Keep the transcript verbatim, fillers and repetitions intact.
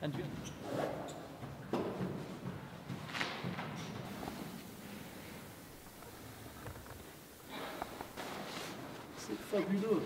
And you c'est fabuleux.